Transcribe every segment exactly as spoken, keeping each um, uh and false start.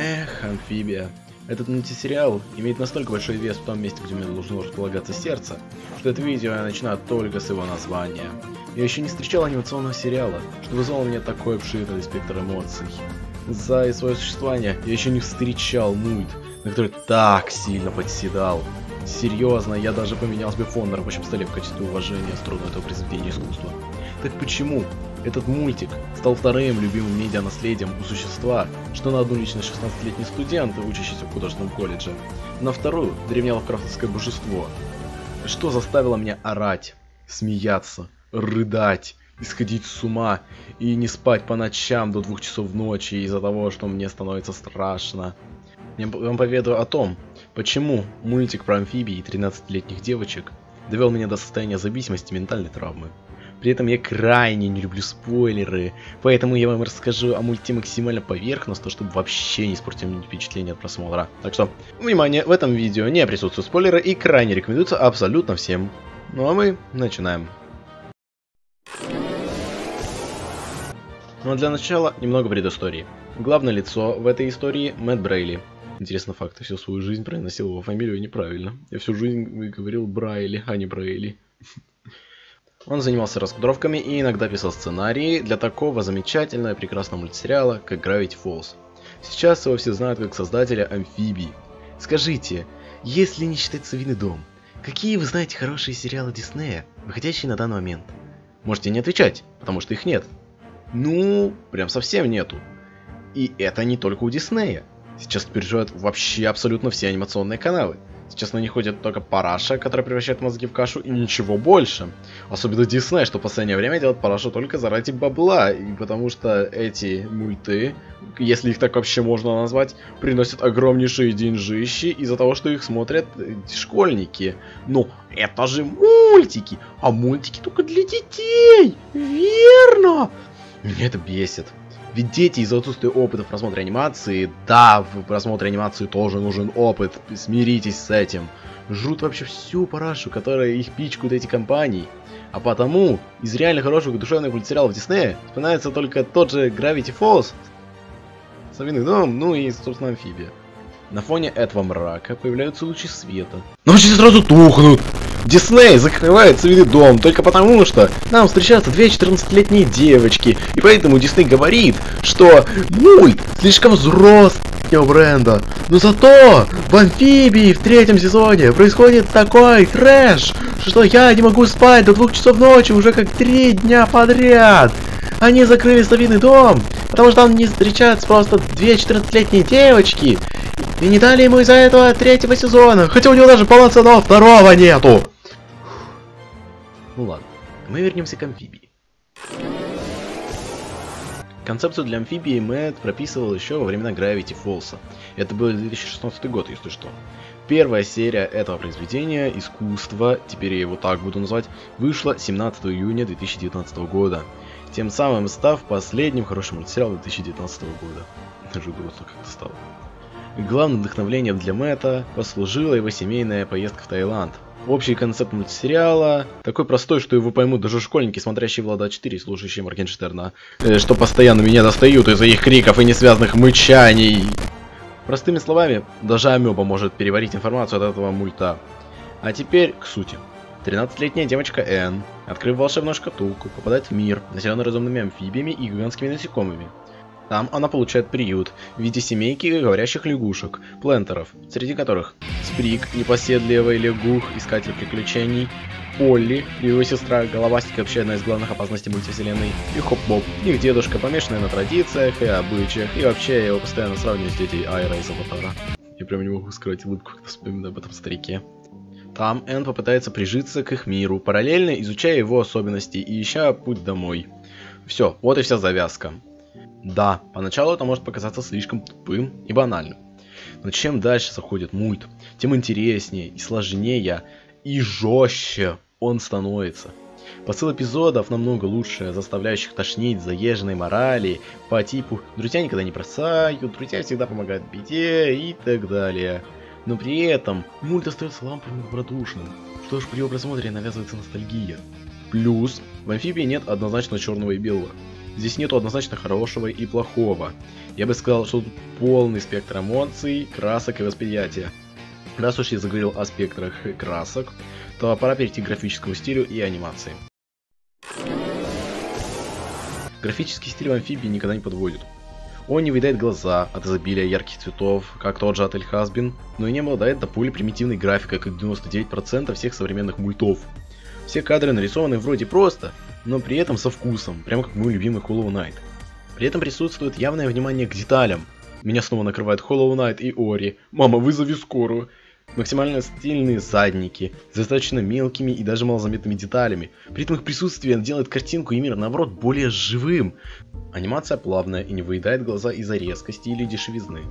Эх, Амфибия. Этот мультисериал имеет настолько большой вес в том месте, где у меня должно располагаться сердце, что это видео я начну только с его названия. Я еще не встречал анимационного сериала, что вызвало у меня такой обширный спектр эмоций. За свое существование я еще не встречал мульт, на который так сильно подседал. Серьезно, я даже поменял себе фон на рабочем столе в качестве уважения в сторону этого произведения искусства. Так почему этот мультик стал вторым любимым медиа-наследием у существа, что на одну личность шестнадцатилетний студент, учащийся в художественном колледже, на вторую дремело крафтовское божество, что заставило меня орать, смеяться, рыдать, исходить с ума и не спать по ночам до двух часов ночи из-за того, что мне становится страшно. Я вам поведаю о том, почему мультик про амфибии и тринадцатилетних девочек довел меня до состояния зависимости и ментальной травмы. При этом я крайне не люблю спойлеры, поэтому я вам расскажу о мульте максимально поверхностно, чтобы вообще не испортить впечатление от просмотра. Так что, внимание, в этом видео не присутствуют спойлеры и крайне рекомендуется абсолютно всем. Ну а мы начинаем. Ну а для начала немного предыстории. Главное лицо в этой истории — Мэтт Брайли. Интересно факт, я всю свою жизнь произносил его фамилию неправильно. Я всю жизнь говорил Брайли, а не Брейли. Он занимался раскадровками и иногда писал сценарии для такого замечательного и прекрасного мультсериала, как Gravity Falls. Сейчас его все знают как создателя Амфибии. Скажите, если не считать Совиный дом, какие вы знаете хорошие сериалы Диснея, выходящие на данный момент? Можете не отвечать, потому что их нет. Ну, прям совсем нету. И это не только у Диснея. Сейчас переживают вообще абсолютно все анимационные каналы. Сейчас на них ходит только параша, которая превращает мозги в кашу, и ничего больше. Особенно Disney, что в последнее время делает парашу только заради бабла, и потому что эти мульты, если их так вообще можно назвать, приносят огромнейшие деньжищи из-за того, что их смотрят школьники. Но это же мультики, а мультики только для детей, верно? Меня это бесит. Ведь дети из-за отсутствия опыта в просмотре анимации, да, в просмотре анимации тоже нужен опыт, смиритесь с этим, жрут вообще всю парашу, которая их пичкают эти компании. А потому из реально хороших и душевных мультсериалов Диснея вспоминается только тот же Gravity Falls, Совиный дом, ну и, собственно, Амфибия. На фоне этого мрака появляются лучи света. Но лучи сразу тухнут! Дисней закрывает Совиный дом только потому, что нам встречаются две четырнадцатилетние девочки, и поэтому Дисней говорит, что мульт слишком взрослого бренда. Но зато в Амфибии в третьем сезоне происходит такой трэш, что я не могу спать до двух часов ночи уже как три дня подряд. Они закрыли Совиный дом, потому что там не встречаются просто две четырнадцатилетние девочки, и не дали ему из-за этого третьего сезона, хотя у него даже полноценного второго нету. Ну ладно, мы вернемся к Амфибии. Концепцию для Амфибии Мэтт прописывал еще во времена Gravity Falls. Это был две тысячи шестнадцатый год, если что. Первая серия этого произведения, искусство, теперь я его так буду называть, вышла семнадцатого июня две тысячи девятнадцатого года, тем самым став последним хорошим мультсериалом две тысячи девятнадцатого года. Даже грустно как-то стало. Главным вдохновением для Мэтта послужила его семейная поездка в Таиланд. Общий концепт мультсериала такой простой, что его поймут даже школьники, смотрящие Влада четыре и слушающие Моргенштерна, э, что постоянно меня достают из-за их криков и несвязанных мычаний. Простыми словами, даже амеба может переварить информацию от этого мульта. А теперь к сути. тринадцатилетняя девочка Энн, открыв волшебную шкатулку, попадает в мир, населенный разумными амфибиями и гигантскими насекомыми. Там она получает приют в виде семейки говорящих лягушек, плентеров, среди которых Сприг, непоседливый лягух, искатель приключений, Полли, его сестра Головастик, вообще одна из главных опасностей мультивселенной, и Hop Pop, их дедушка, помешанный на традициях и обычаях, и вообще я его постоянно сравниваю с дядей Айра из Аватара. Я прям не могу скрывать улыбку, когда вспоминаю об этом старике. Там Энн попытается прижиться к их миру, параллельно изучая его особенности и ища путь домой. Все, вот и вся завязка. Да, поначалу это может показаться слишком тупым и банальным, но чем дальше заходит мульт, тем интереснее и сложнее и жестче он становится. Посыл эпизодов намного лучше, заставляющих тошнить заезженной морали по типу «друзья никогда не бросают», «друзья всегда помогают в беде» и так далее. Но при этом мульт остается ламповым и добродушным, что ж при его просмотре навязывается ностальгия. Плюс в Амфибии нет однозначно черного и белого. Здесь нету однозначно хорошего и плохого. Я бы сказал, что тут полный спектр эмоций, красок и восприятия. Раз уж я заговорил о спектрах красок, то пора перейти к графическому стилю и анимации. Графический стиль в Амфибии никогда не подводит. Он не выедает глаза от изобилия ярких цветов, как тот же отель Хазбин, но и не обладает до пули примитивной графикой, как девяносто девять процентов всех современных мультов. Все кадры нарисованы вроде просто, но при этом со вкусом, прямо как мой любимый Hollow Knight. При этом присутствует явное внимание к деталям. Меня снова накрывает Hollow Knight и Ори. Мама, вызови скорую! Максимально стильные задники, с достаточно мелкими и даже малозаметными деталями. При этом их присутствие делает картинку и мир, наоборот, более живым. Анимация плавная и не выедает глаза из-за резкости или дешевизны.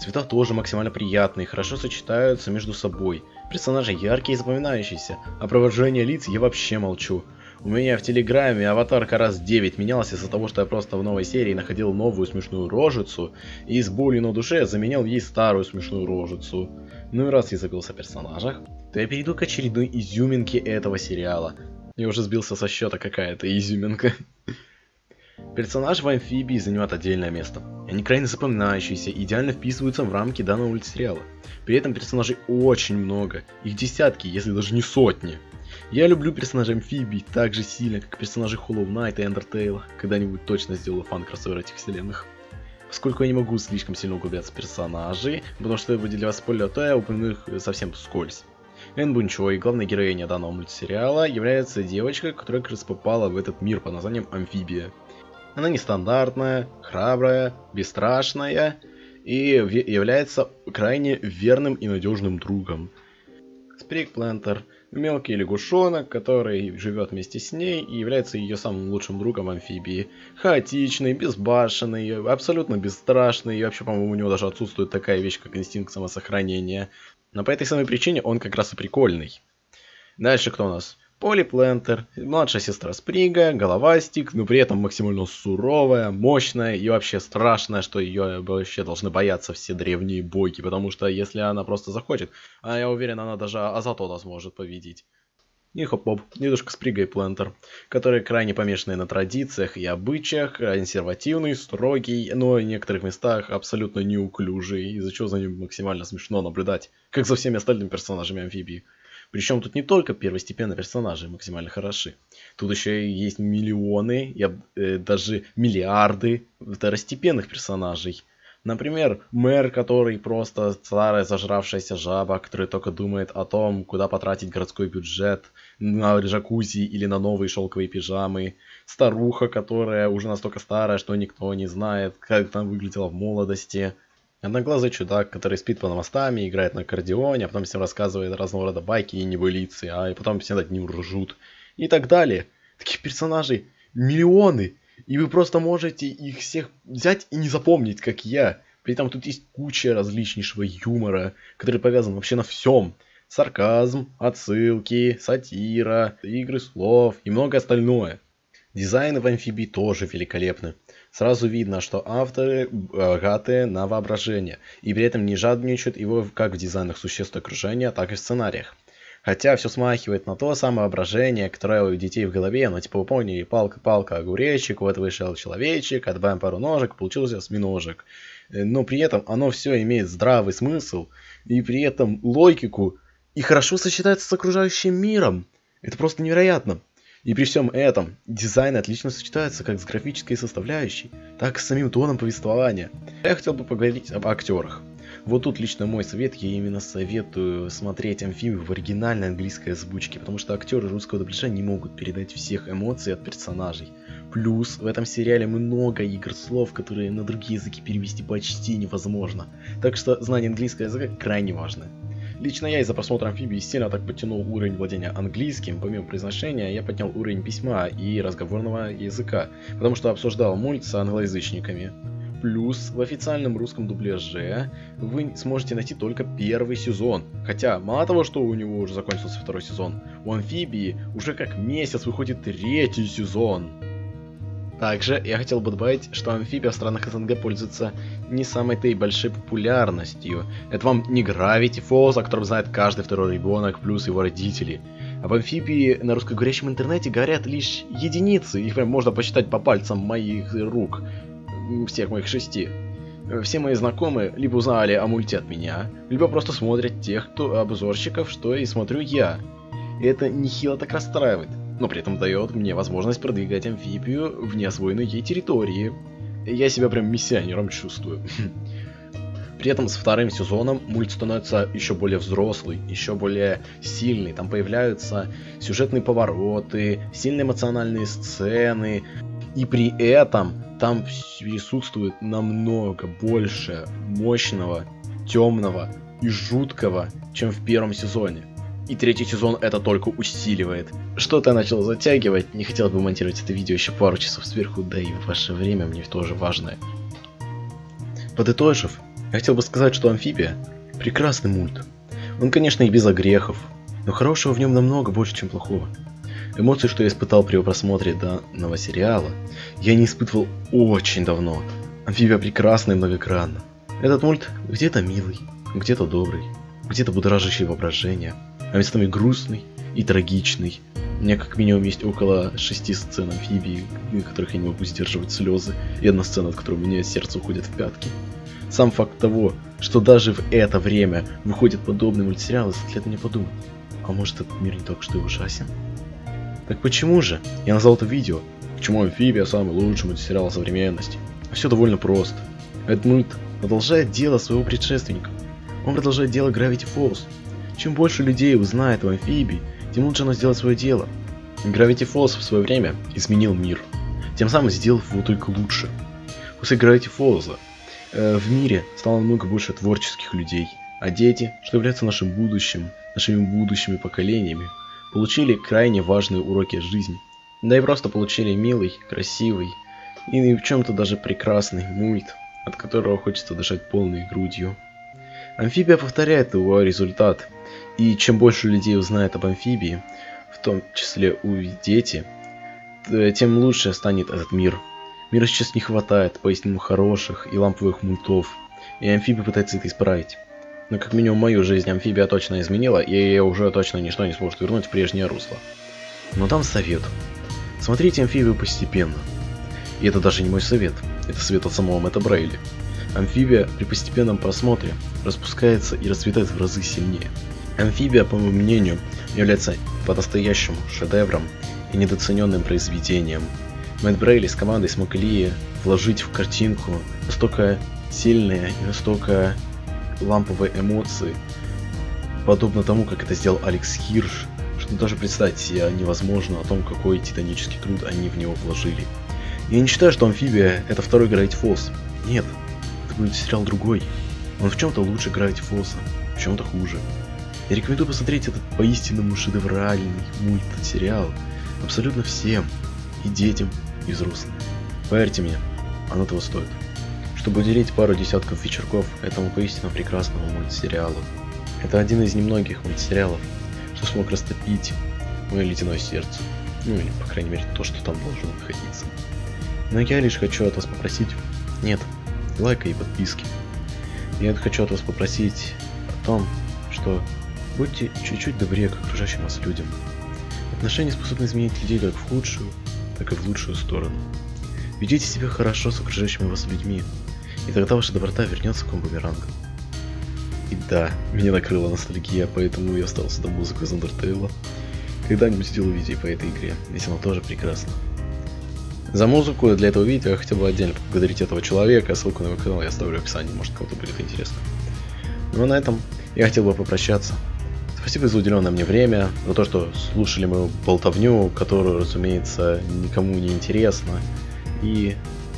Цвета тоже максимально приятные, хорошо сочетаются между собой. Персонажи яркие и запоминающиеся, а про выражение лиц я вообще молчу. У меня в Телеграме аватарка раз девять менялась из-за того, что я просто в новой серии находил новую смешную рожицу и с болью на душе заменял ей старую смешную рожицу. Ну и раз я забился о персонажах, то я перейду к очередной изюминке этого сериала. Я уже сбился со счета, какая-то изюминка. Персонажи в Амфибии занимают отдельное место. Они крайне запоминающиеся и идеально вписываются в рамки данного мультсериала. При этом персонажей очень много, их десятки, если даже не сотни. Я люблю персонажей Амфибии так же сильно, как персонажи Hollow Knight и Undertale. Когда-нибудь точно сделаю фан-кроссовер этих вселенных. Поскольку я не могу слишком сильно углубляться в персонажей, потому что я буду для вас спойлер, то я упомяну их совсем вскользь. Энн Бунчой, главная героиня данного мультсериала, является девочкой, которая как раз попала в этот мир под названием Амфибия. Она нестандартная, храбрая, бесстрашная и является крайне верным и надежным другом. Сприг Плантер. Мелкий лягушонок, который живет вместе с ней и является ее самым лучшим другом Амфибии. Хаотичный, безбашенный, абсолютно бесстрашный, и вообще, по-моему, у него даже отсутствует такая вещь, как инстинкт самосохранения. Но по этой самой причине он как раз и прикольный. Дальше кто у нас? Полли Плантер, младшая сестра Сприга, головастик, но при этом максимально суровая, мощная и вообще страшная, что ее вообще должны бояться все древние боги, потому что если она просто захочет, а я уверен, она даже Азатота сможет победить. И Hop Pop, дедушка Сприга и Плантер, которые крайне помешаны на традициях и обычаях, консервативный, строгий, но в некоторых местах абсолютно неуклюжий, из-за чего за ним максимально смешно наблюдать, как за всеми остальными персонажами Амфибии. Причем тут не только первостепенные персонажи максимально хороши. Тут еще и есть миллионы, я, э, даже миллиарды второстепенных персонажей. Например, мэр, который просто старая зажравшаяся жаба, которая только думает о том, куда потратить городской бюджет, на джакузи или на новые шелковые пижамы. Старуха, которая уже настолько старая, что никто не знает, как она выглядела в молодости. Одноглазый чудак, который спит под мостами, играет на аккордеоне, а потом всем рассказывает разного рода байки и небылицы, а потом все над ним ржут. И так далее. Таких персонажей миллионы. И вы просто можете их всех взять и не запомнить, как я. При этом тут есть куча различнейшего юмора, который повязан вообще на всем. Сарказм, отсылки, сатира, игры слов и многое остальное. Дизайны в Амфибии тоже великолепны. Сразу видно, что авторы богаты на воображение, и при этом не жадничают его как в дизайнах существ окружения, так и в сценариях. Хотя все смахивает на то самое воображение, которое у детей в голове, но типа вы поняли, палка-палка, огуречек, вот вышел человечек, отбавим пару ножек, получился осьминожек. Но при этом оно все имеет здравый смысл, и при этом логику, и хорошо сочетается с окружающим миром. Это просто невероятно. И при всем этом, дизайн отлично сочетается как с графической составляющей, так и с самим тоном повествования. Я хотел бы поговорить об актерах. Вот тут лично мой совет, я именно советую смотреть Амфибию в оригинальной английской озвучке, потому что актеры русского дубляжа не могут передать всех эмоций от персонажей. Плюс в этом сериале много игр слов, которые на другие языки перевести почти невозможно, так что знание английского языка крайне важно. Лично я из-за просмотра Амфибии сильно так подтянул уровень владения английским, помимо произношения я поднял уровень письма и разговорного языка, потому что обсуждал мульт с англоязычниками. Плюс в официальном русском дубляже вы сможете найти только первый сезон, хотя мало того, что у него уже закончился второй сезон, у Амфибии уже как месяц выходит третий сезон. Также я хотел бы добавить, что Амфибия в странах СНГ пользуется не самой-то и большой популярностью. Это вам не Gravity Falls, о котором знает каждый второй ребенок, плюс его родители. В Амфибии на русскоговорящем интернете горят лишь единицы, их прям можно посчитать по пальцам моих рук, всех моих шести. Все мои знакомые либо узнали о мульте от меня, либо просто смотрят тех, кто обзорщиков, что и смотрю я. И это нехило так расстраивает, но при этом дает мне возможность продвигать Амфибию в неосвоенной ей территории. Я себя прям миссионером чувствую. При этом с вторым сезоном мульт становится еще более взрослый, еще более сильный. Там появляются сюжетные повороты, сильные эмоциональные сцены. И при этом там присутствует намного больше мощного, темного и жуткого, чем в первом сезоне. И третий сезон это только усиливает. Что-то я начал затягивать, не хотел бы монтировать это видео еще пару часов сверху, да и ваше время мне тоже важное. Подытожив, я хотел бы сказать, что Амфибия – прекрасный мульт. Он, конечно, и без огрехов, но хорошего в нем намного больше, чем плохого. Эмоции, что я испытал при его просмотре данного сериала, я не испытывал очень давно. Амфибия прекрасна и многогранна. Этот мульт где-то милый, где-то добрый, где-то будоражащий воображение, а местами грустный и трагичный. У меня как минимум есть около шести сцен Амфибии, на которых я не могу сдерживать слезы, и одна сцена, от которой у меня сердце уходит в пятки. Сам факт того, что даже в это время выходит подобный мультсериал, заставляет меня подумать, а может этот мир не только что и ужасен? Так почему же я назвал это видео «Почему Амфибия самый лучший мультсериал современности?» Все довольно просто. Этот мульт продолжает дело своего предшественника. Он продолжает дело Gravity Falls. Чем больше людей узнает о Амфибии, тем лучше она сделает свое дело. Gravity Falls в свое время изменил мир, тем самым сделав его только лучше. После Gravity Falls в мире стало намного больше творческих людей, а дети, что являются нашим будущим, нашими будущими поколениями, получили крайне важные уроки жизни. Да и просто получили милый, красивый и в чем-то даже прекрасный мульт, от которого хочется дышать полной грудью. Амфибия повторяет его результат, и чем больше людей узнает об Амфибии, в том числе и дети, тем лучше станет этот мир. Мира сейчас не хватает поистину хороших и ламповых мультов, и Амфибия пытается это исправить. Но как минимум мою жизнь Амфибия точно изменила, и ее уже точно ничто не сможет вернуть в прежнее русло. Но дам совет. Смотрите Амфибию постепенно. И это даже не мой совет, это совет от самого Мэтта Брайли. Амфибия при постепенном просмотре распускается и расцветает в разы сильнее. Амфибия, по моему мнению, является по-настоящему шедевром и недооцененным произведением. Мэтт Брайли с командой смогли вложить в картинку настолько сильные и настолько ламповые эмоции, подобно тому, как это сделал Алекс Хирш, что даже представить себе невозможно о том, какой титанический труд они в него вложили. Я не считаю, что Амфибия это второй Gravity Falls. Нет, это будет сериал другой. Он в чем-то лучше Gravity Falls, в чем-то хуже. Я рекомендую посмотреть этот поистинному шедевральный мультсериал абсолютно всем, и детям, и взрослым. Поверьте мне, оно того стоит. Чтобы уделить пару десятков вечерков этому поистину прекрасному мультсериалу. Это один из немногих мультсериалов, что смог растопить мое ледяное сердце. Ну или, по крайней мере, то, что там должно находиться. Но я лишь хочу от вас попросить... Нет, лайка и подписки. Я хочу от вас попросить о том, что будьте чуть-чуть добрее к окружающим вас людям. Отношения способны изменить людей как в худшую, так и в лучшую сторону. Ведите себя хорошо с окружающими вас людьми, и тогда ваша доброта вернется к вам бумерангом. И да, меня накрыла ностальгия, поэтому я вставил сюда музыку из Undertale. Когда-нибудь сделаю видео по этой игре, ведь она тоже прекрасна. За музыку для этого видео я хотел бы отдельно поблагодарить этого человека, ссылку на его канал я оставлю в описании, может кому-то будет интересно. Ну а на этом я хотел бы попрощаться. Спасибо за уделенное мне время, за то, что слушали мою болтовню, которую, разумеется, никому не интересно. И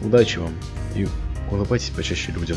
удачи вам, и улыбайтесь почаще людям.